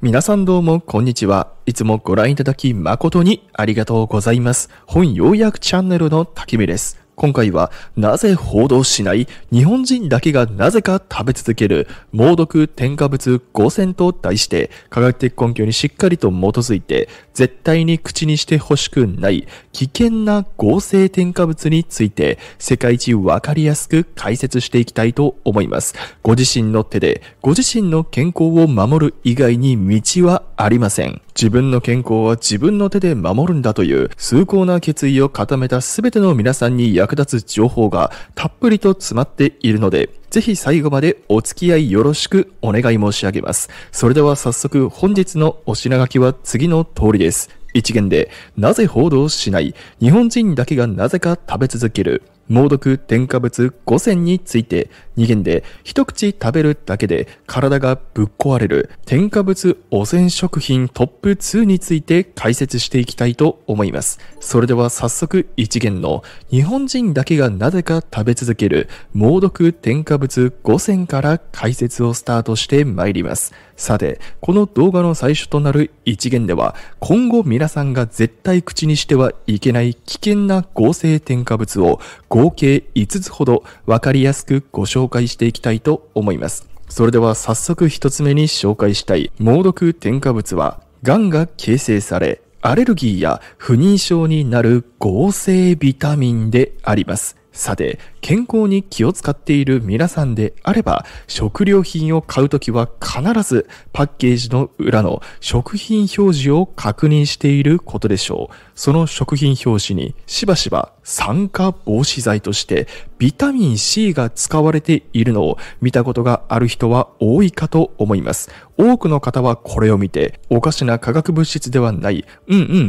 皆さんどうもこんにちは。いつもご覧いただき誠にありがとうございます。本要約チャンネルの滝見です。今回はなぜ報道しない日本人だけがなぜか食べ続ける猛毒添加物5選と題して科学的根拠にしっかりと基づいて絶対に口にしてほしくない危険な合成添加物について世界一わかりやすく解説していきたいと思います。ご自身の手でご自身の健康を守る以外に道はありません。自分の健康は自分の手で守るんだという崇高な決意を固めた全ての皆さんに役立つ情報がたっぷりと詰まっているので、ぜひ最後までお付き合いよろしくお願い申し上げます。それでは早速本日のお品書きは次の通りです。一元でなぜ報道しない日本人だけがなぜか食べ続ける猛毒添加物5選について、2元で一口食べるだけで体がぶっ壊れる添加物汚染食品トップ2について解説していきたいと思います。それでは早速1元の日本人だけがなぜか食べ続ける猛毒添加物5選から解説をスタートしてまいります。さて、この動画の最初となる1元では、今後皆さんが絶対口にしてはいけない危険な合成添加物を合計5つほど分かりやすくご紹介していきたいと思います。それでは早速1つ目に紹介したい猛毒添加物は、癌が形成され、アレルギーや不妊症になる合成ビタミンであります。さて、健康に気を使っている皆さんであれば、食料品を買うときは必ずパッケージの裏の食品表示を確認していることでしょう。その食品表示にしばしば酸化防止剤としてビタミン C が使われているのを見たことがある人は多いかと思います。多くの方はこれを見て、おかしな化学物質ではない、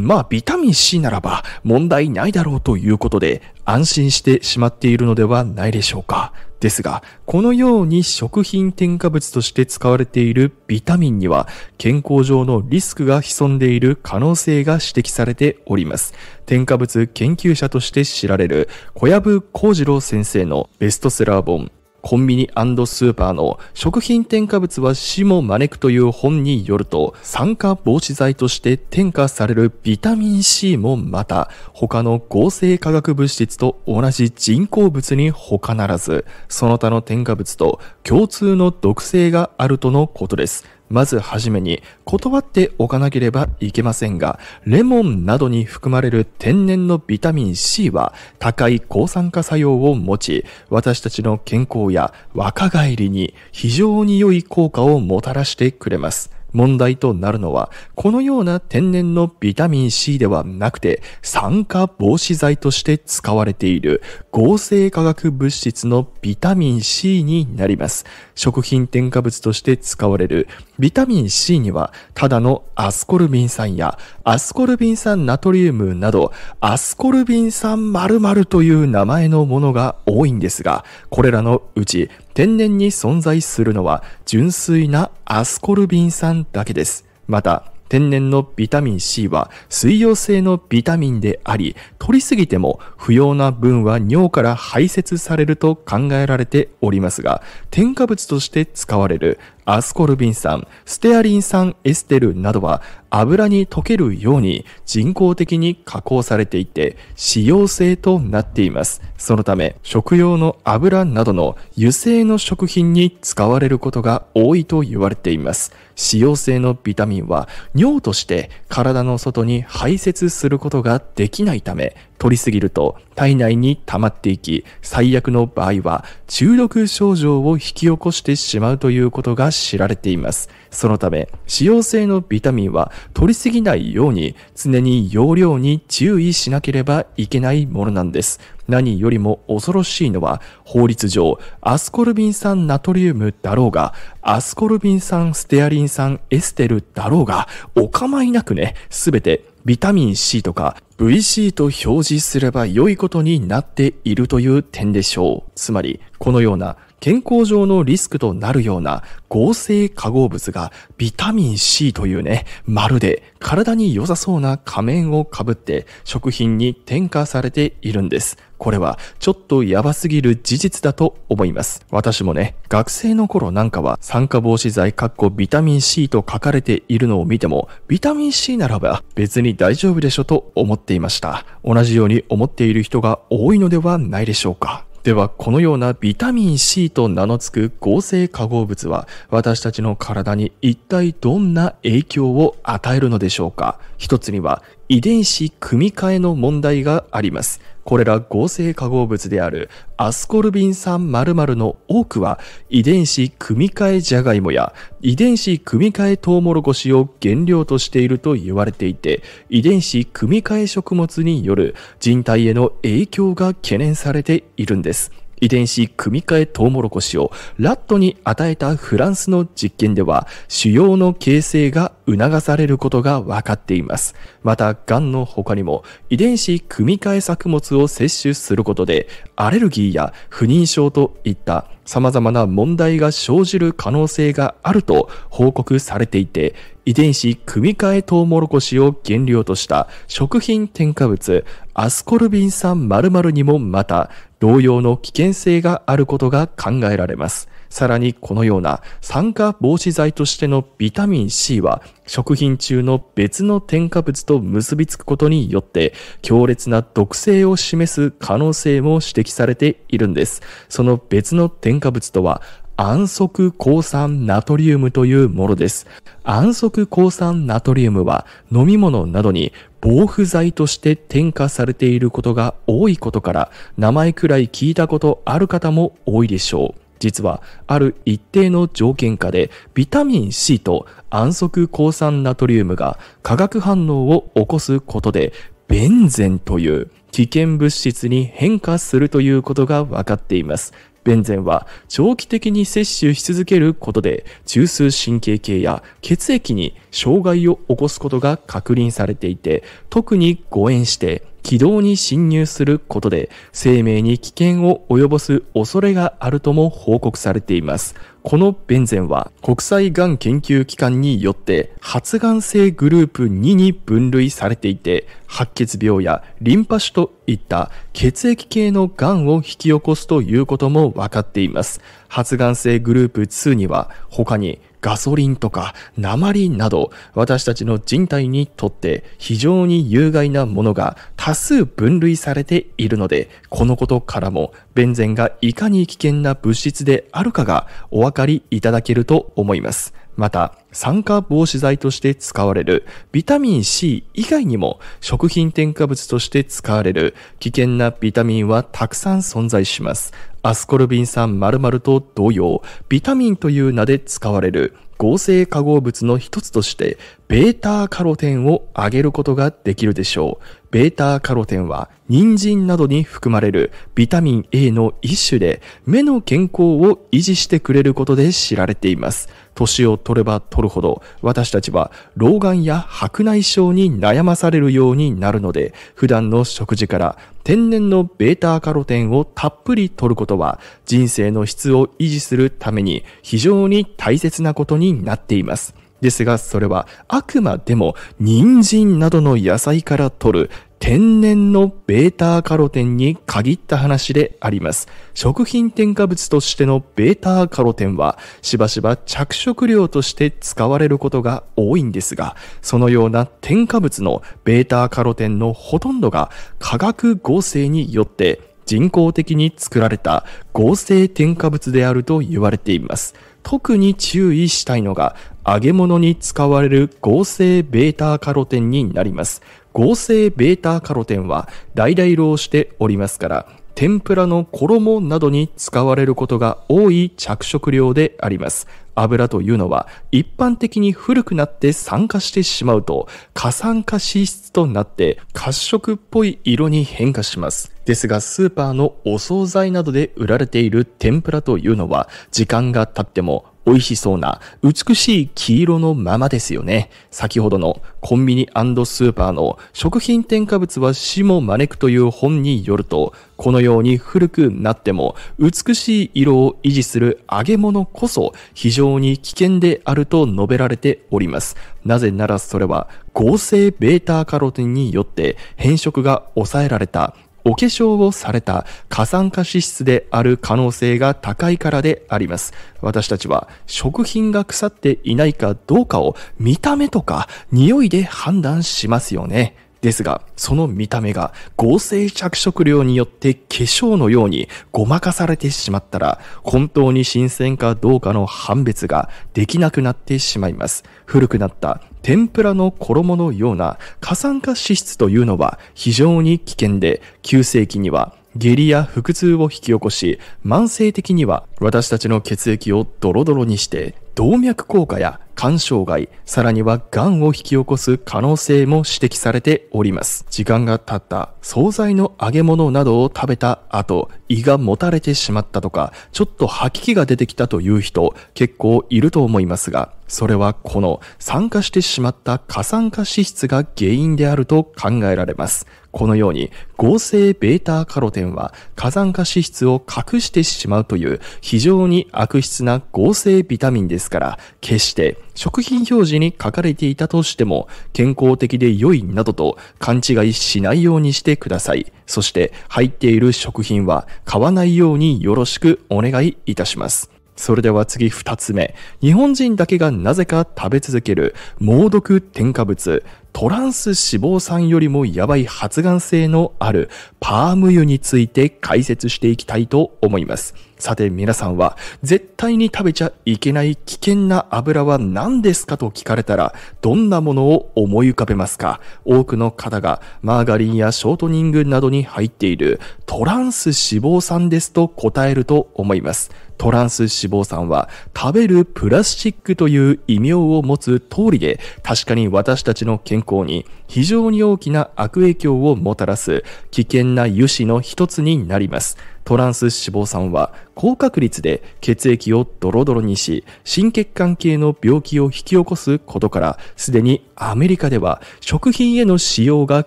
まあビタミン C ならば問題ないだろうということで安心してしまっているのではないでしょうか。ですが、このように食品添加物として使われているビタミンには健康上のリスクが潜んでいる可能性が指摘されております。添加物研究者として知られる小籔幸次郎先生のベストセラー本コンビニ&スーパーの食品添加物は死も招くという本によると、酸化防止剤として添加されるビタミン C もまた他の合成化学物質と同じ人工物に他ならず、その他の添加物と共通の毒性があるとのことです。まずはじめに断っておかなければいけませんが、レモンなどに含まれる天然のビタミン C は高い抗酸化作用を持ち、私たちの健康や若返りに非常に良い効果をもたらしてくれます。問題となるのは、このような天然のビタミン C ではなくて、酸化防止剤として使われている合成化学物質のビタミン C になります。食品添加物として使われるビタミン C には、ただのアスコルビン酸やアスコルビン酸ナトリウムなど、アスコルビン酸〇〇という名前のものが多いんですが、これらのうち、天然に存在するのは純粋なアスコルビン酸だけです。また、天然のビタミン C は水溶性のビタミンであり、摂りすぎても不要な分は尿から排泄されると考えられておりますが、添加物として使われるアスコルビン酸、ステアリン酸エステルなどは油に溶けるように人工的に加工されていて、使用性となっています。そのため、食用の油などの油性の食品に使われることが多いと言われています。使用性のビタミンは尿として体の外に排泄することができないため、摂りすぎると体内に溜まっていき、最悪の場合は中毒症状を引き起こしてしまうということが知られています。そのため、使用性のビタミンは摂りすぎないように常に容量に注意しなければいけないものなんです。何よりも恐ろしいのは、法律上アスコルビン酸ナトリウムだろうが、アスコルビン酸ステアリン酸エステルだろうが、お構いなくね、すべてビタミン C とか VC と表示すれば良いことになっているという点でしょう。つまり、このような健康上のリスクとなるような合成化合物がビタミン C というね、まるで体に良さそうな仮面をかぶって食品に添加されているんです。これはちょっとやばすぎる事実だと思います。私もね、学生の頃なんかは酸化防止剤ビタミン C と書かれているのを見ても、ビタミン C ならば別に大丈夫でしょと思っていました。同じように思っている人が多いのではないでしょうか。では、このようなビタミン C と名の付く合成化合物は私たちの体に一体どんな影響を与えるのでしょうか。一つには遺伝子組み換えの問題があります。これら合成化合物であるアスコルビン酸○○の多くは遺伝子組み換えじゃがいもや遺伝子組み換えトウモロコシを原料としていると言われていて、遺伝子組み換え食物による人体への影響が懸念されているんです。遺伝子組み換えトウモロコシをラットに与えたフランスの実験では腫瘍の形成が促されることが分かっています。また、癌の他にも遺伝子組み換え作物を摂取することでアレルギーや不妊症といった様々な問題が生じる可能性があると報告されていて、遺伝子組み換えトウモロコシを原料とした食品添加物アスコルビン酸○○にもまた同様の危険性があることが考えられます。さらに、このような酸化防止剤としてのビタミン C は食品中の別の添加物と結びつくことによって強烈な毒性を示す可能性も指摘されているんです。その別の添加物とは安息抗酸ナトリウムというものです。安息抗酸ナトリウムは飲み物などに防腐剤として添加されていることが多いことから、名前くらい聞いたことある方も多いでしょう。実はある一定の条件下でビタミン C と安息抗酸ナトリウムが化学反応を起こすことでベンゼンという危険物質に変化するということが分かっています。ベンゼンは長期的に摂取し続けることで中枢神経系や血液に障害を起こすことが確認されていて、特に誤嚥して気道に侵入することで生命に危険を及ぼす恐れがあるとも報告されています。このベンゼンは国際がん研究機関によって発がん性グループ2に分類されていて、白血病やリンパ腫といった血液系のがんを引き起こすということも分かっています。発がん性グループ2には他にガソリンとか鉛など私たちの人体にとって非常に有害なものが多数分類されているので、このことからもベンゼンがいかに危険な物質であるかがお分かりいただけると思います。また、酸化防止剤として使われるビタミン C 以外にも食品添加物として使われる危険なビタミンはたくさん存在します。アスコルビン酸○○と同様、ビタミンという名で使われる合成化合物の一つとして、ベータカロテンを上げることができるでしょう。ベータカロテンは人参などに含まれるビタミン A の一種で、目の健康を維持してくれることで知られています。年を取れば取るほど私たちは老眼や白内障に悩まされるようになるので、普段の食事から天然のベータカロテンをたっぷり取ることは人生の質を維持するために非常に大切なことになっています。ですが、それはあくまでも人参などの野菜から取る天然のベータカロテンに限った話であります。食品添加物としてのベータカロテンはしばしば着色料として使われることが多いんですが、そのような添加物のベータカロテンのほとんどが化学合成によって人工的に作られた合成添加物であると言われています。特に注意したいのが揚げ物に使われる合成ベータカロテンになります。合成ベータカロテンは大々色をしておりますから、天ぷらの衣などに使われることが多い着色料であります。油というのは一般的に古くなって酸化してしまうと過酸化脂質となって褐色っぽい色に変化します。ですが、スーパーのお惣菜などで売られている天ぷらというのは時間が経っても美味しそうな美しい黄色のままですよね。先ほどのコンビニ&スーパーの食品添加物は死も招くという本によると、このように古くなっても美しい色を維持する揚げ物こそ非常に危険であると述べられております。なぜならそれは合成ベータカロテンによって変色が抑えられたお化粧をされた過酸化脂質である可能性が高いからであります。私たちは食品が腐っていないかどうかを見た目とか匂いで判断しますよね。ですが、その見た目が合成着色料によって化粧のようにごまかされてしまったら、本当に新鮮かどうかの判別ができなくなってしまいます。古くなった天ぷらの衣のような過酸化脂質というのは非常に危険で、急性期には下痢や腹痛を引き起こし、慢性的には私たちの血液をドロドロにして、動脈硬化や肝障害、さらには癌を引き起こす可能性も指摘されております。時間が経った惣菜の揚げ物などを食べた後、胃がもたれてしまったとか、ちょっと吐き気が出てきたという人、結構いると思いますが、それはこの酸化してしまった過酸化脂質が原因であると考えられます。このように合成ベータカロテンは過酸化脂質を隠してしまうという非常に悪質な合成ビタミンですから、決して食品表示に書かれていたとしても健康的で良いなどと勘違いしないようにしてください。そして入っている食品は買わないようによろしくお願いいたします。それでは次2つ目。日本人だけがなぜか食べ続ける猛毒添加物、トランス脂肪酸よりもやばい発がん性のあるパーム油について解説していきたいと思います。さて皆さんは絶対に食べちゃいけない危険な油は何ですかと聞かれたらどんなものを思い浮かべますか？多くの方がマーガリンやショートニングなどに入っているトランス脂肪酸ですと答えると思います。トランス脂肪酸は食べるプラスチックという異名を持つ通りで、確かに私たちの健康に非常に大きな悪影響をもたらす危険な油脂の一つになります。トランス脂肪酸は高確率で血液をドロドロにし、心血管系の病気を引き起こすことから、すでにアメリカでは食品への使用が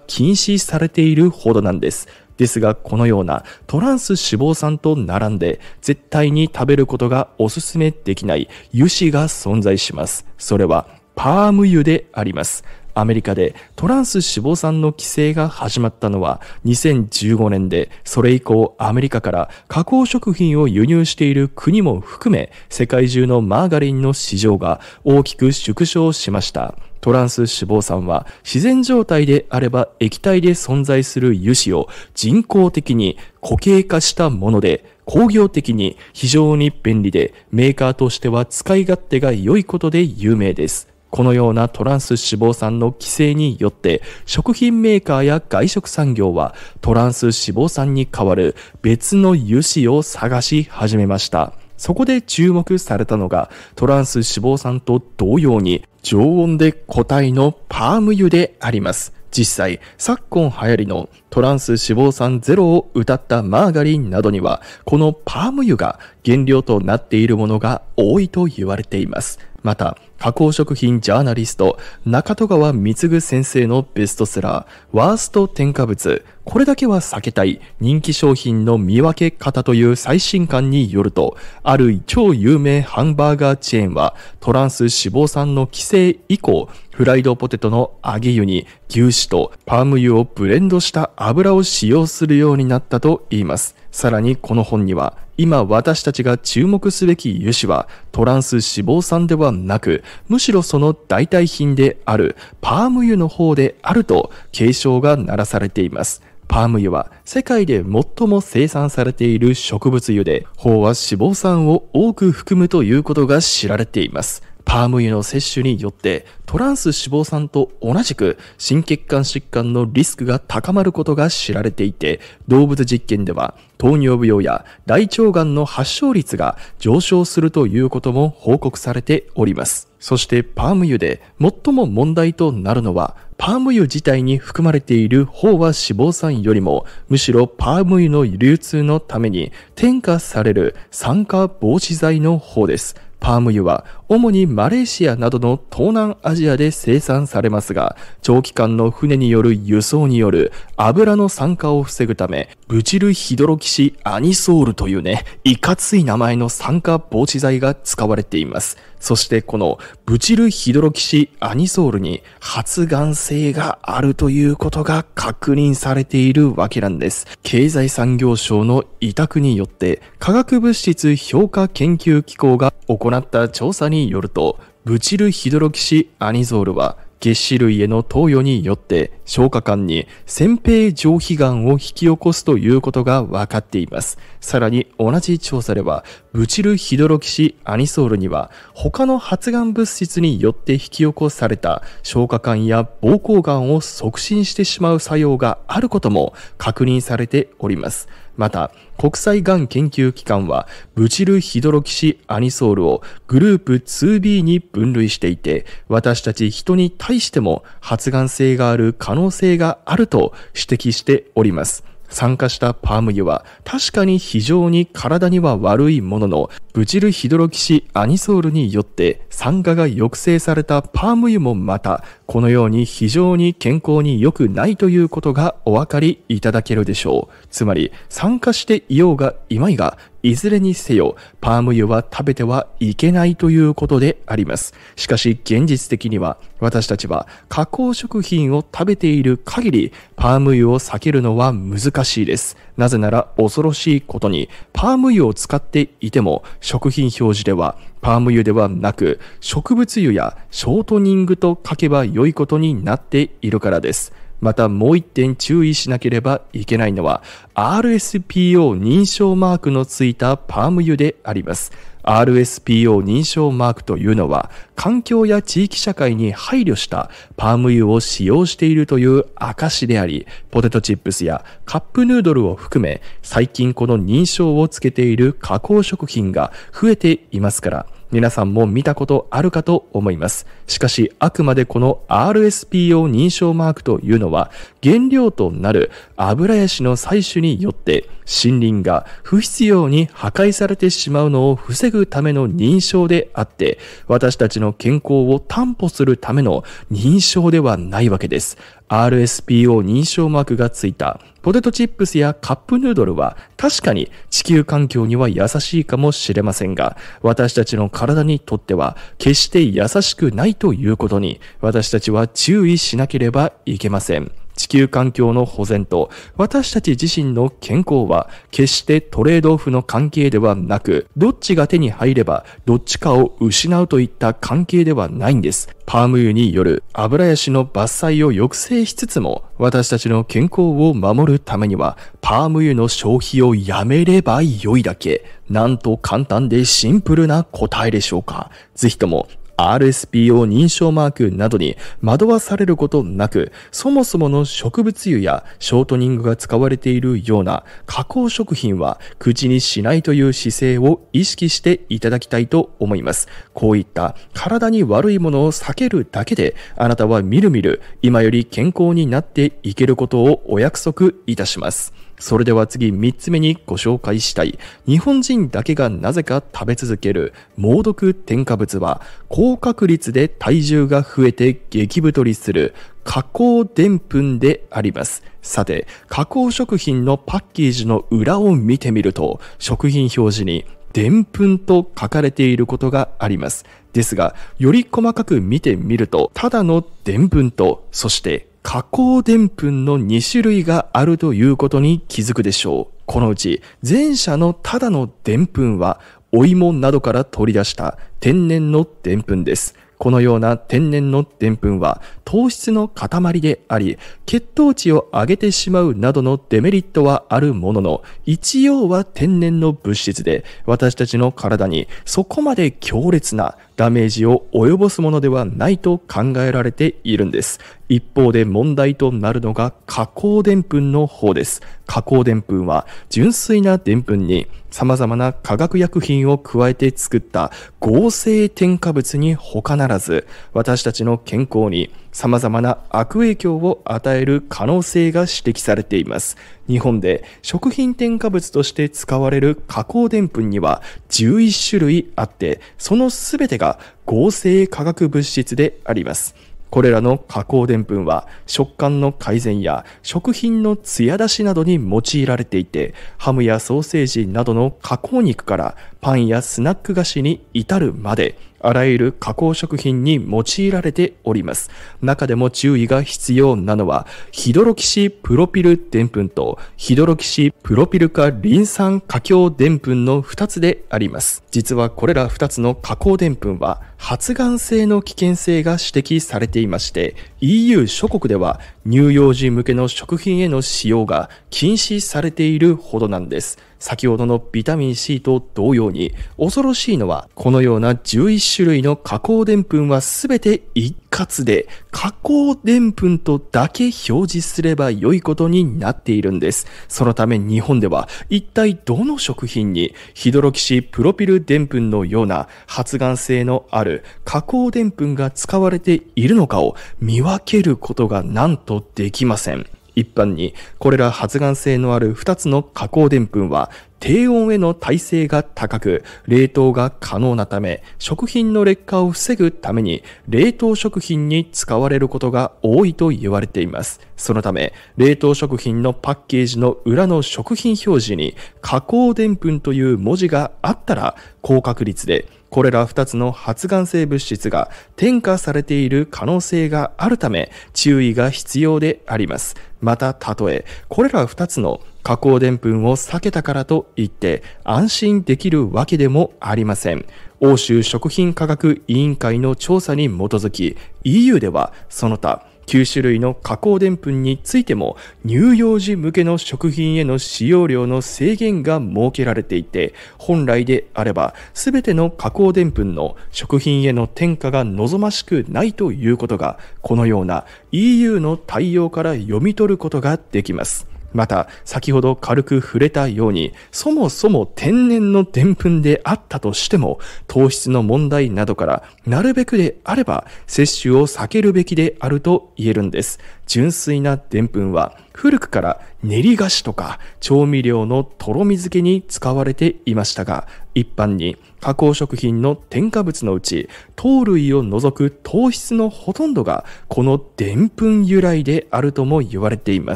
禁止されているほどなんです。ですがこのようなトランス脂肪酸と並んで絶対に食べることがおすすめできない油脂が存在します。それはパーム油であります。アメリカでトランス脂肪酸の規制が始まったのは2015年で、それ以降アメリカから加工食品を輸入している国も含め、世界中のマーガリンの市場が大きく縮小しました。トランス脂肪酸は自然状態であれば液体で存在する油脂を人工的に固形化したもので、工業的に非常に便利でメーカーとしては使い勝手が良いことで有名です。このようなトランス脂肪酸の規制によって食品メーカーや外食産業はトランス脂肪酸に代わる別の油脂を探し始めました。そこで注目されたのがトランス脂肪酸と同様に常温で固体のパーム油であります。実際、昨今流行りのトランス脂肪酸ゼロを謳ったマーガリンなどには、このパーム油が原料となっているものが多いと言われています。また、加工食品ジャーナリスト、中戸川貢先生のベストセラー、ワースト添加物、これだけは避けたい人気商品の見分け方という最新刊によると、ある超有名ハンバーガーチェーンは、トランス脂肪酸の規制以降、フライドポテトの揚げ油に牛脂とパーム油をブレンドした油を使用するようになったと言います。さらにこの本には、今私たちが注目すべき油脂はトランス脂肪酸ではなく、むしろその代替品であるパーム油の方であると警鐘が鳴らされています。パーム油は世界で最も生産されている植物油で、飽和脂肪酸を多く含むということが知られています。パーム油の摂取によってトランス脂肪酸と同じく心血管疾患のリスクが高まることが知られていて、動物実験では糖尿病や大腸がんの発症率が上昇するということも報告されております。そしてパーム油で最も問題となるのは、パーム油自体に含まれている飽和脂肪酸よりも、むしろパーム油の流通のために添加される酸化防止剤の方です。パーム油は主にマレーシアなどの東南アジアで生産されますが、長期間の船による輸送による油の酸化を防ぐため、ブチルヒドロキシアニソールというね、いかつい名前の酸化防止剤が使われています。そしてこのブチルヒドロキシアニソールに発がん性があるということが確認されているわけなんです。経済産業省の委託によって化学物質評価研究機構が行った調査によると、ブチルヒドロキシアニソールはげっ歯類への投与によって消化管に扁平上皮がんを引き起こすということが分かっています。さらに同じ調査では、ブチルヒドロキシアニソールには他の発がん物質によって引き起こされた消化管や膀胱がんを促進してしまう作用があることも確認されております。また、国際がん研究機関は、ブチルヒドロキシアニソールをグループ 2B に分類していて、私たち人に対しても発がん性がある可能性があると指摘しております。酸化したパーム油は確かに非常に体には悪いものの、ブチルヒドロキシアニソールによって酸化が抑制されたパーム油もまたこのように非常に健康に良くないということがお分かりいただけるでしょう。つまり酸化していようがいまいが、いずれにせよ、パーム油は食べてはいけないということであります。しかし現実的には、私たちは加工食品を食べている限り、パーム油を避けるのは難しいです。なぜなら恐ろしいことに、パーム油を使っていても、食品表示では、パーム油ではなく、植物油やショートニングと書けば良いことになっているからです。またもう一点注意しなければいけないのは RSPO 認証マークのついたパーム油であります。RSPO 認証マークというのは環境や地域社会に配慮したパーム油を使用しているという証であり、ポテトチップスやカップヌードルを含め最近この認証をつけている加工食品が増えていますから、皆さんも見たことあるかと思います。しかし、あくまでこの RSPO 認証マークというのは、原料となる油ヤシの採取によって森林が不必要に破壊されてしまうのを防ぐための認証であって、私たちの健康を担保するための認証ではないわけです。RSPO 認証マークがついたポテトチップスやカップヌードルは確かに地球環境には優しいかもしれませんが、私たちの体にとっては決して優しくないということに私たちは注意しなければいけません。地球環境の保全と私たち自身の健康は決してトレードオフの関係ではなく、どっちが手に入ればどっちかを失うといった関係ではないんです。パーム油による油ヤシの伐採を抑制しつつも、私たちの健康を守るためにはパーム油の消費をやめれば良いだけ。なんと簡単でシンプルな答えでしょうか。ぜひともRSPO 認証マークなどに惑わされることなく、そもそもの植物油やショートニングが使われているような加工食品は口にしないという姿勢を意識していただきたいと思います。こういった体に悪いものを避けるだけで、あなたはみるみる今より健康になっていけることをお約束いたします。それでは次3つ目にご紹介したい、日本人だけがなぜか食べ続ける猛毒添加物は、高確率で体重が増えて激太りする加工でんぷんであります。さて、加工食品のパッケージの裏を見てみると、食品表示にでんぷんと書かれていることがあります。ですが、より細かく見てみると、ただのでんぷんと、そして加工でんぷんの2種類があるということに気づくでしょう。このうち前者のただのでんぷんは、お芋などから取り出した天然のでんぷんです。このような天然のでんぷんは糖質の塊であり、血糖値を上げてしまうなどのデメリットはあるものの、一応は天然の物質で私たちの体にそこまで強烈なダメージを及ぼすものではないと考えられているんです。一方で問題となるのが加工でんぷんの方です。加工でんぷんは純粋なでんぷんに様々な化学薬品を加えて作った合成添加物に他ならず、私たちの健康に様々な悪影響を与える可能性が指摘されています。日本で食品添加物として使われる加工でんぷんには11種類あって、そのすべてが合成化学物質であります。これらの加工でんぷんは食感の改善や食品の艶出しなどに用いられていて、ハムやソーセージなどの加工肉からパンやスナック菓子に至るまで、あらゆる加工食品に用いられております。中でも注意が必要なのは、ヒドロキシプロピルでんぷんとヒドロキシプロピル化リン酸過強でんぷんの2つであります。実はこれら2つの加工でんぷんは発がん性の危険性が指摘されていまして、EU 諸国では乳幼児向けの食品への使用が禁止されているほどなんです。先ほどのビタミン C と同様に、恐ろしいのはこのような11種類の加工でんぷんはすべて一括で加工でんぷんとだけ表示すれば良いことになっているんです。そのため日本では一体どの食品にヒドロキシプロピルでんぷんのような発がん性のある加工でんぷんが使われているのかを見分けることがなんとできません。一般にこれら発がん性のある2つの加工でんぷんは低温への耐性が高く冷凍が可能なため、食品の劣化を防ぐために冷凍食品に使われることが多いと言われています。そのため冷凍食品のパッケージの裏の食品表示に加工でんぷんという文字があったら、高確率でこれら2つの発がん性物質が添加されている可能性があるため注意が必要であります。また、たとえこれら2つの加工でんぷんを避けたからといって安心できるわけでもありません。欧州食品科学委員会の調査に基づき、 EU ではその他9種類の加工でんぷんについても乳幼児向けの食品への使用量の制限が設けられていて、本来であれば全ての加工でんぷんの食品への添加が望ましくないということが、このような EU の対応から読み取ることができます。また、先ほど軽く触れたように、そもそも天然のでんぷんであったとしても糖質の問題などからなるべくであれば摂取を避けるべきであると言えるんです。純粋なでんぷんは古くから練り菓子とか調味料のとろみ漬けに使われていましたが、一般に加工食品の添加物のうち糖類を除く糖質のほとんどがこのでんぷん由来であるとも言われていま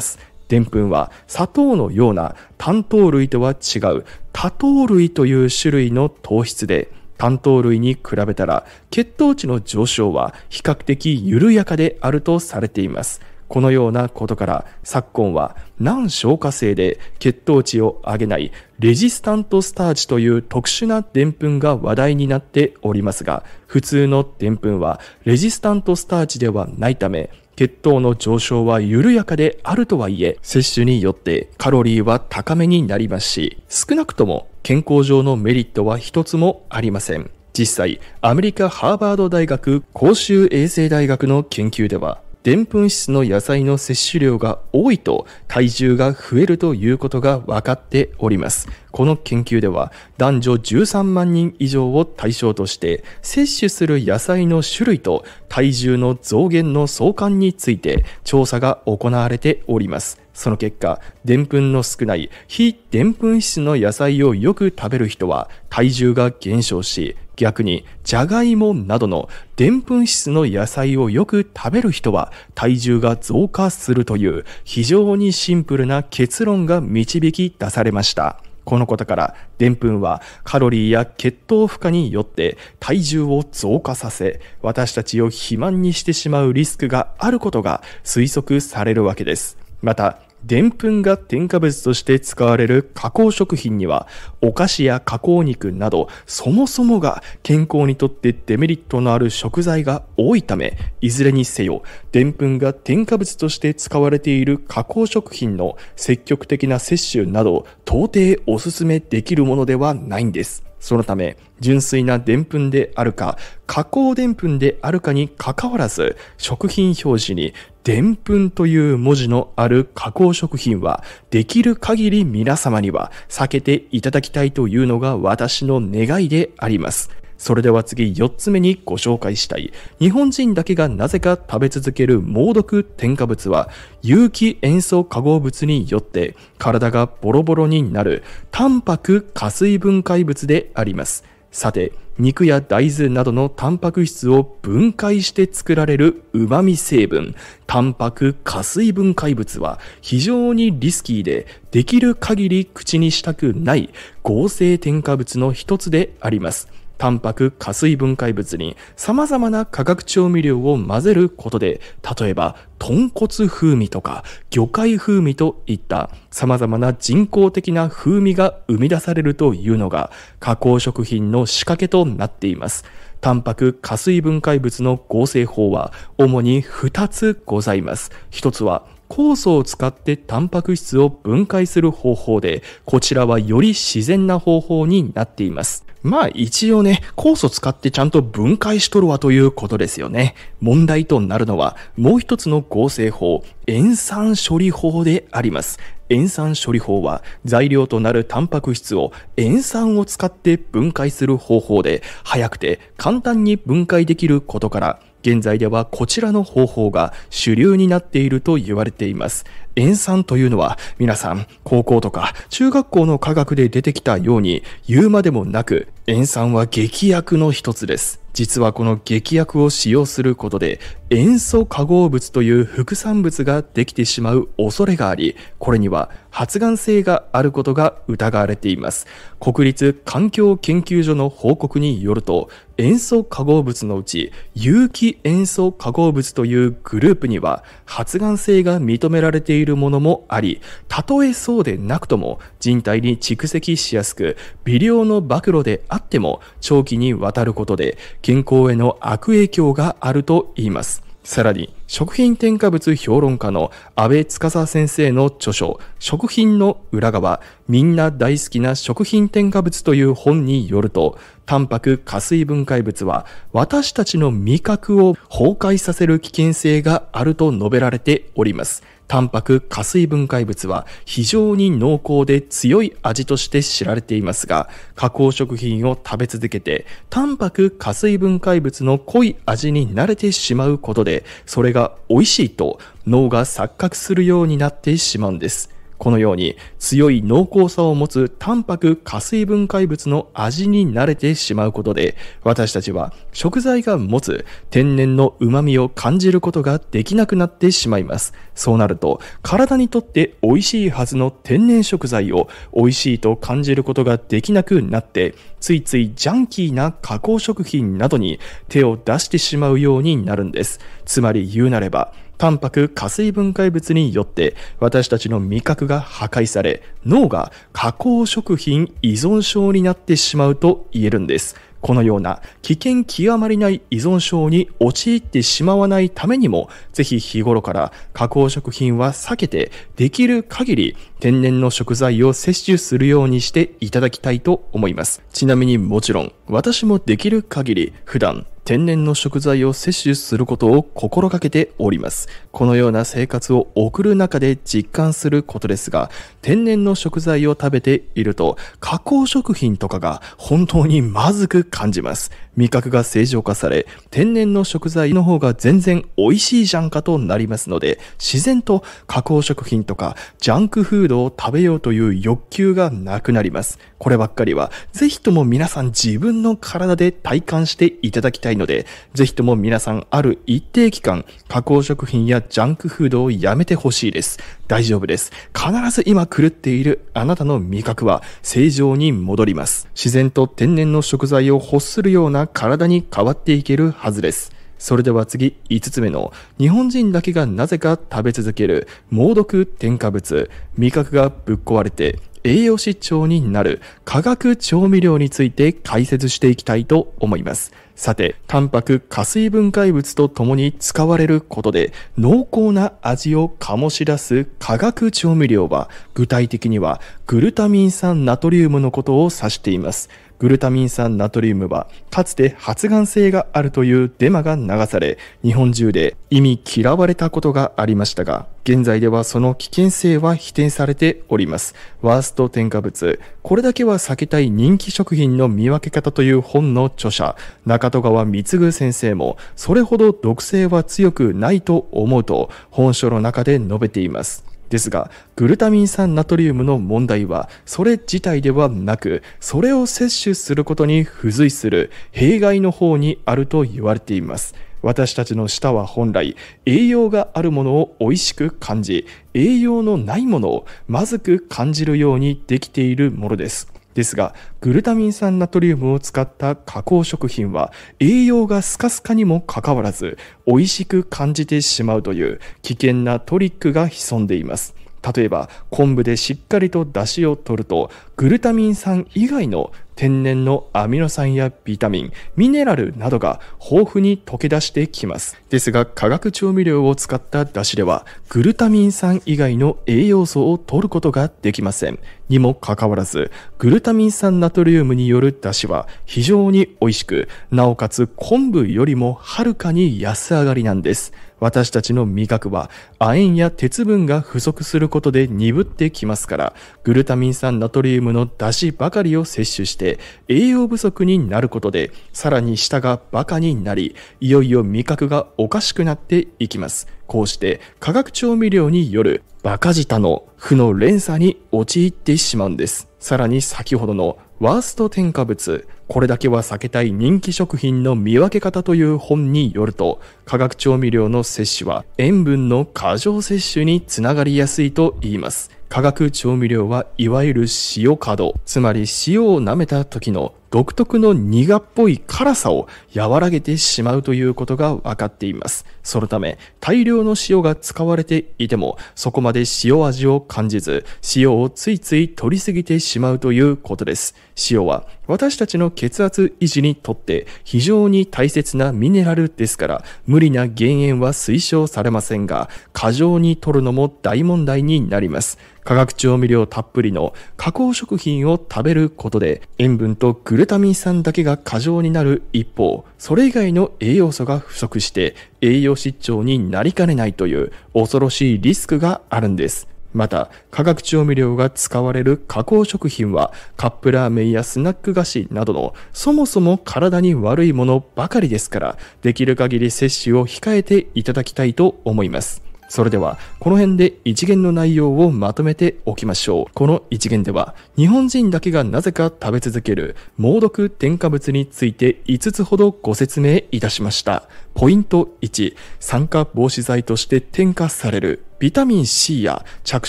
す。でんぷんは砂糖のような単糖類とは違う多糖類という種類の糖質で、単糖類に比べたら血糖値の上昇は比較的緩やかであるとされています。このようなことから昨今は難消化性で血糖値を上げないレジスタントスターチという特殊なでんぷんが話題になっておりますが、普通のでんぷんはレジスタントスターチではないため血糖の上昇は緩やかであるとはいえ、摂取によってカロリーは高めになりますし、少なくとも健康上のメリットは一つもありません。実際、アメリカハーバード大学公衆衛生大学の研究では、でんぷん質の野菜の摂取量が多いと体重が増えるということが分かっております。この研究では男女13万人以上を対象として摂取する野菜の種類と体重の増減の相関について調査が行われております。その結果、でんぷんの少ない非でんぷん質の野菜をよく食べる人は体重が減少し、逆にジャガイモなどのでんぷん質の野菜をよく食べる人は体重が増加するという非常にシンプルな結論が導き出されました。このことからでんぷんはカロリーや血糖負荷によって体重を増加させ、私たちを肥満にしてしまうリスクがあることが推測されるわけです。また、でんぷんが添加物として使われる加工食品にはお菓子や加工肉などそもそもが健康にとってデメリットのある食材が多いため、いずれにせよでんぷんが添加物として使われている加工食品の積極的な摂取など到底お勧めできるものではないんです。そのため純粋なでんぷんであるか加工でんぷんであるかにかかわらず、食品表示にでんぷんという文字のある加工食品はできる限り皆様には避けていただきたいというのが私の願いであります。それでは次4つ目にご紹介したい日本人だけがなぜか食べ続ける猛毒添加物は有機塩素化合物によって体がボロボロになるタンパク加水分解物であります。さて肉や大豆などのタンパク質を分解して作られる旨味成分タンパク加水分解物は非常にリスキーでできる限り口にしたくない合成添加物の一つであります。タンパク加水分解物に様々な化学調味料を混ぜることで、例えば豚骨風味とか魚介風味といった様々な人工的な風味が生み出されるというのが加工食品の仕掛けとなっています。タンパク加水分解物の合成法は主に2つございます。1つは酵素を使ってタンパク質を分解する方法で、こちらはより自然な方法になっています。まあ一応ね、酵素使ってちゃんと分解しとるわということですよね。問題となるのはもう一つの合成法、塩酸処理法であります。塩酸処理法は材料となるタンパク質を塩酸を使って分解する方法で、早くて簡単に分解できることから、現在ではこちらの方法が主流になっていると言われています。塩酸というのは皆さん高校とか中学校の科学で出てきたように言うまでもなく、塩酸は劇薬の一つです。実はこの劇薬を使用することで塩素化合物という副産物ができてしまう恐れがあり、これには発がん性があることが疑われています。国立環境研究所の報告によると、塩素化合物のうち有機塩素化合物というグループには発がん性が認められているものもあり、たとえそうでなくとも人体に蓄積しやすく、微量の暴露であっても長期にわたることで健康への悪影響があるといいます。さらに、食品添加物評論家の阿部司先生の著書、食品の裏側、みんな大好きな食品添加物という本によると、タンパク加水分解物は私たちの味覚を崩壊させる危険性があると述べられております。タンパク加水分解物は非常に濃厚で強い味として知られていますが、加工食品を食べ続けてタンパク加水分解物の濃い味に慣れてしまうことで、それが美味しいと脳が錯覚するようになってしまうんです。このように強い濃厚さを持つタンパク加水分解物の味に慣れてしまうことで、私たちは食材が持つ天然の旨味を感じることができなくなってしまいます。そうなると体にとって美味しいはずの天然食材を美味しいと感じることができなくなって、ついついジャンキーな加工食品などに手を出してしまうようになるんです。つまり言うなれば、タンパク加水分解物によって私たちの味覚が破壊され、脳が加工食品依存症になってしまうと言えるんです。このような危険極まりない依存症に陥ってしまわないためにも、ぜひ日頃から加工食品は避けて、できる限り天然の食材を摂取するようにしていただきたいと思います。ちなみにもちろん私もできる限り普段天然の食材を摂取することを心がけております。このような生活を送る中で実感することですが、天然の食材を食べていると加工食品とかが本当にまずく感じます。味覚が正常化され、天然の食材の方が全然美味しいじゃんかとなりますので、自然と加工食品とかジャンクフードを食べようという欲求がなくなります。こればっかりはぜひとも皆さん自分の体で体感していただきたいので、ぜひとも皆さんある一定期間加工食品やジャンクフードをやめてほしいです。大丈夫です。必ず今狂っているあなたの味覚は正常に戻ります。自然と天然の食材を欲するような体に変わっていけるはずです。それでは次、5つ目の日本人だけがなぜか食べ続ける猛毒添加物、味覚がぶっ壊れて栄養失調になる化学調味料について解説していきたいと思います。さて、タンパク加水分解物とともに使われることで濃厚な味を醸し出す化学調味料は、具体的にはグルタミン酸ナトリウムのことを指しています。グルタミン酸ナトリウムはかつて発がん性があるというデマが流され、日本中で忌み嫌われたことがありましたが、現在ではその危険性は否定されております。ワースト添加物、これだけは避けたい人気食品の見分け方という本の著者、中戸川貢先生も、それほど毒性は強くないと思うと本書の中で述べています。ですが、グルタミン酸ナトリウムの問題は、それ自体ではなく、それを摂取することに付随する弊害の方にあると言われています。私たちの舌は本来、栄養があるものを美味しく感じ、栄養のないものをまずく感じるようにできているものです。ですが、グルタミン酸ナトリウムを使った加工食品は、栄養がスカスカにもかかわらず、美味しく感じてしまうという危険なトリックが潜んでいます。例えば、昆布でしっかりと出汁を取ると、グルタミン酸以外の天然のアミノ酸やビタミン、ミネラルなどが豊富に溶け出してきます。ですが、化学調味料を使った出汁では、グルタミン酸以外の栄養素を摂ることができません。にもかかわらず、グルタミン酸ナトリウムによる出汁は非常に美味しく、なおかつ昆布よりもはるかに安上がりなんです。私たちの味覚は、亜鉛や鉄分が不足することで鈍ってきますから、グルタミン酸ナトリウムの出汁ばかりを摂取して、栄養不足になることで、さらに舌がバカになり、いよいよ味覚がおかしくなっていきます。こうして化学調味料によるバカ舌の負の連鎖に陥ってしまうんです。さらに先ほどのワースト添加物、これだけは避けたい人気食品の見分け方という本によると、化学調味料の摂取は塩分の過剰摂取につながりやすいと言います。化学調味料はいわゆる塩角、つまり塩を舐めた時の独特の苦っぽい辛さを和らげてしまうということが分かっています。そのため、大量の塩が使われていても、そこまで塩味を感じず、塩をついつい摂りすぎてしまうということです。塩は私たちの血圧維持にとって非常に大切なミネラルですから、無理な減塩は推奨されませんが、過剰に摂るのも大問題になります。化学調味料たっぷりの加工食品を食べることで、塩分とグルタミン酸だけが過剰になる一方、それ以外の栄養素が不足して栄養失調になりかねないという恐ろしいリスクがあるんです。また、化学調味料が使われる加工食品は、カップラーメンやスナック菓子などのそもそも体に悪いものばかりですから、できる限り摂取を控えていただきたいと思います。それでは、この辺で一元の内容をまとめておきましょう。この一元では、日本人だけがなぜか食べ続ける猛毒添加物について5つほどご説明いたしました。ポイント1、酸化防止剤として添加されるビタミン C や着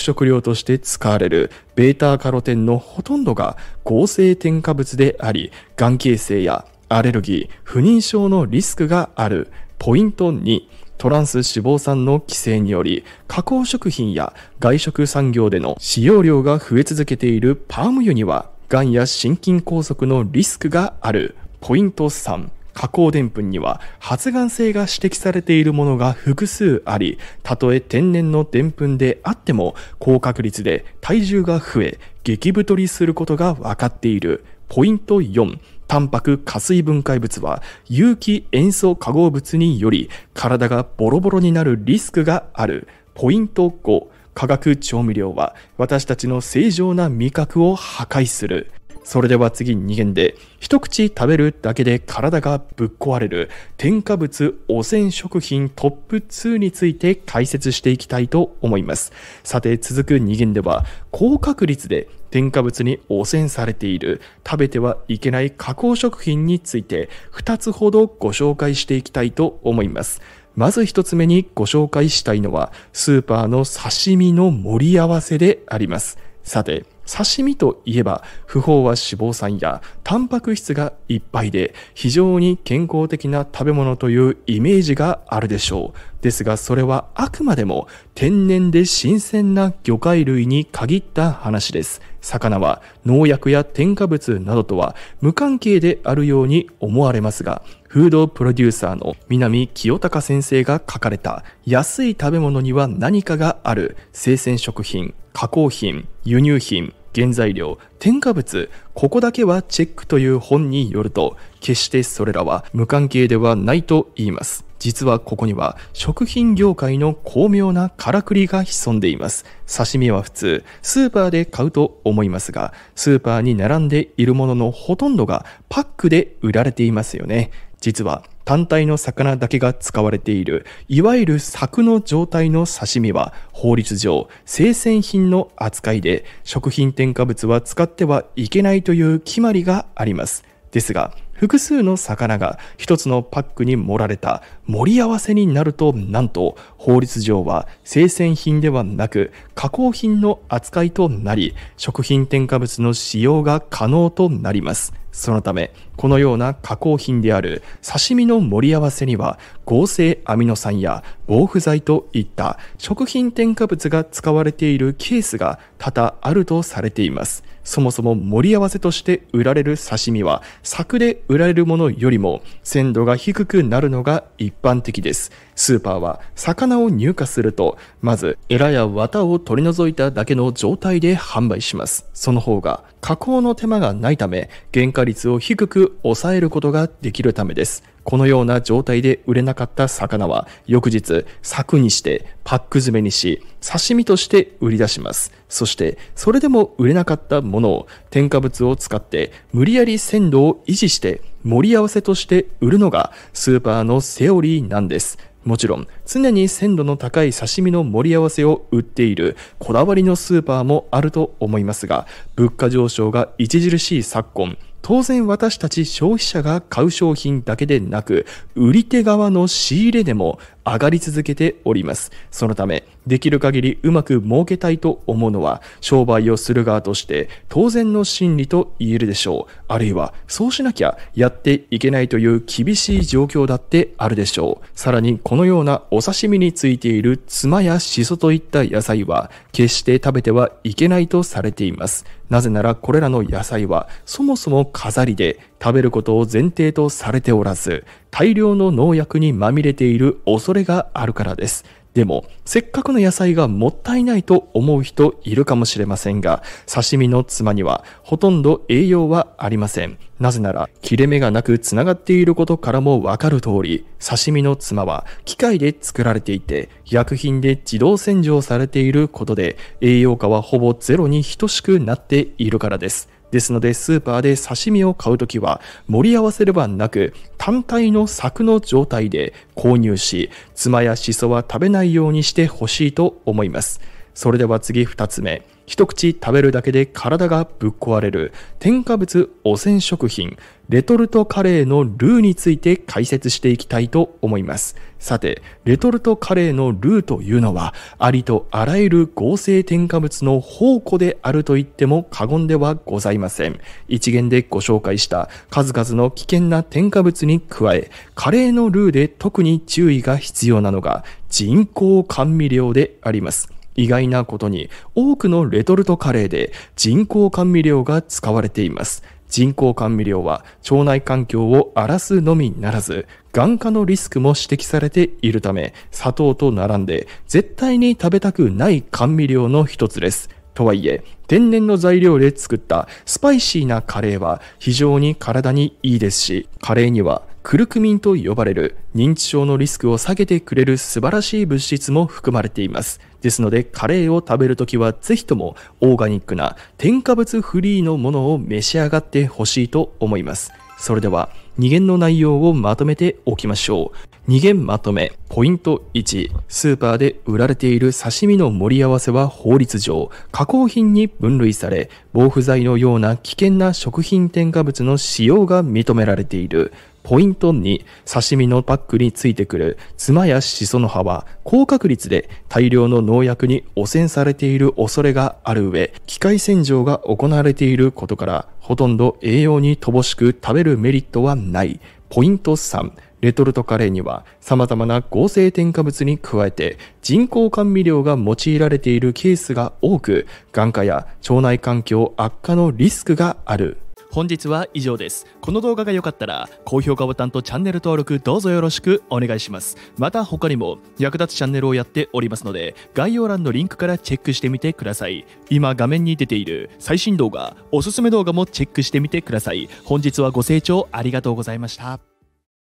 色料として使われるベータカロテンのほとんどが合成添加物であり、がん形成やアレルギー、不妊症のリスクがある。ポイント2、トランス脂肪酸の規制により、加工食品や外食産業での使用量が増え続けているパーム油には、がんや心筋梗塞のリスクがある。ポイント3、加工でんぷんには発がん性が指摘されているものが複数あり、たとえ天然のでんぷんであっても、高確率で体重が増え、激太りすることが分かっている。ポイント4、タンパク加水分解物は有機塩素化合物により体がボロボロになるリスクがある。ポイント5、化学調味料は私たちの正常な味覚を破壊する。それでは次2限で、一口食べるだけで体がぶっ壊れる添加物汚染食品トップ2について解説していきたいと思います。さて続く2限では、高確率で添加物に汚染されている食べてはいけない加工食品について2つほどご紹介していきたいと思います。まず1つ目にご紹介したいのは、スーパーの刺身の盛り合わせであります。さて、刺身といえば、不飽和脂肪酸やタンパク質がいっぱいで非常に健康的な食べ物というイメージがあるでしょう。ですが、それはあくまでも天然で新鮮な魚介類に限った話です。魚は農薬や添加物などとは無関係であるように思われますが、フードプロデューサーの南清隆先生が書かれた安い食べ物には何かがある、生鮮食品、加工品、輸入品、原材料、添加物、ここだけはチェックという本によると、決してそれらは無関係ではないと言います。実はここには食品業界の巧妙なからくりが潜んでいます。刺身は普通、スーパーで買うと思いますが、スーパーに並んでいるもののほとんどがパックで売られていますよね。実は単体の魚だけが使われている、いわゆる柵の状態の刺身は法律上生鮮品の扱いで、食品添加物は使ってはいけないという決まりがあります。ですが、複数の魚が一つのパックに盛られた盛り合わせになると、なんと法律上は生鮮品ではなく加工品の扱いとなり、食品添加物の使用が可能となります。そのため、このような加工品である刺身の盛り合わせには合成アミノ酸や防腐剤といった食品添加物が使われているケースが多々あるとされています。そもそも盛り合わせとして売られる刺身は、柵で売られるものよりも鮮度が低くなるのが一般的です。スーパーは魚を入荷すると、まずエラや綿を取り除いただけの状態で販売します。その方が加工の手間がないため、原価率を低く抑えることができるためです。このような状態で売れなかった魚は、翌日、柵にしてパック詰めにし、刺身として売り出します。そして、それでも売れなかったものを、添加物を使って無理やり鮮度を維持して、盛り合わせとして売るのがスーパーのセオリーなんです。もちろん、常に鮮度の高い刺身の盛り合わせを売っているこだわりのスーパーもあると思いますが、物価上昇が著しい昨今、当然私たち消費者が買う商品だけでなく、売り手側の仕入れでも上がり続けております。そのため、できる限りうまく儲けたいと思うのは、商売をする側として当然の心理と言えるでしょう。あるいは、そうしなきゃやっていけないという厳しい状況だってあるでしょう。さらに、このようなお刺身についているツマやシソといった野菜は、決して食べてはいけないとされています。なぜなら、これらの野菜はそもそも飾りで、食べることを前提とされておらず、大量の農薬にまみれている恐れがあるからです。でも、せっかくの野菜がもったいないと思う人いるかもしれませんが、刺身のつまにはほとんど栄養はありません。なぜなら、切れ目がなくつながっていることからもわかる通り、刺身のつまは機械で作られていて、薬品で自動洗浄されていることで、栄養価はほぼゼロに等しくなっているからです。ですので、スーパーで刺身を買うときは、盛り合わせではなく、単体の柵の状態で購入し、つまやしそは食べないようにしてほしいと思います。それでは次2つ目。一口食べるだけで体がぶっ壊れる添加物汚染食品、レトルトカレーのルーについて解説していきたいと思います。さて、レトルトカレーのルーというのは、ありとあらゆる合成添加物の宝庫であると言っても過言ではございません。一元でご紹介した数々の危険な添加物に加え、カレーのルーで特に注意が必要なのが人工甘味料であります。意外なことに、多くのレトルトカレーで人工甘味料が使われています。人工甘味料は腸内環境を荒らすのみならず、眼科のリスクも指摘されているため、砂糖と並んで絶対に食べたくない甘味料の一つです。とはいえ、天然の材料で作ったスパイシーなカレーは非常に体にいいですし、カレーにはクルクミンと呼ばれる認知症のリスクを下げてくれる素晴らしい物質も含まれています。ですので、カレーを食べるときはぜひともオーガニックな添加物フリーのものを召し上がってほしいと思います。それでは2限の内容をまとめておきましょう。2限まとめ。ポイント1、スーパーで売られている刺身の盛り合わせは法律上、加工品に分類され、防腐剤のような危険な食品添加物の使用が認められている。ポイント2、刺身のパックについてくるツマやシソの葉は高確率で大量の農薬に汚染されている恐れがある上、機械洗浄が行われていることからほとんど栄養に乏しく食べるメリットはない。ポイント3、レトルトカレーには様々な合成添加物に加えて人工甘味料が用いられているケースが多く、眼科や腸内環境悪化のリスクがある。本日は以上です。この動画が良かったら高評価ボタンとチャンネル登録どうぞよろしくお願いします。また他にも役立つチャンネルをやっておりますので、概要欄のリンクからチェックしてみてください。今画面に出ている最新動画、おすすめ動画もチェックしてみてください。本日はご清聴ありがとうございました。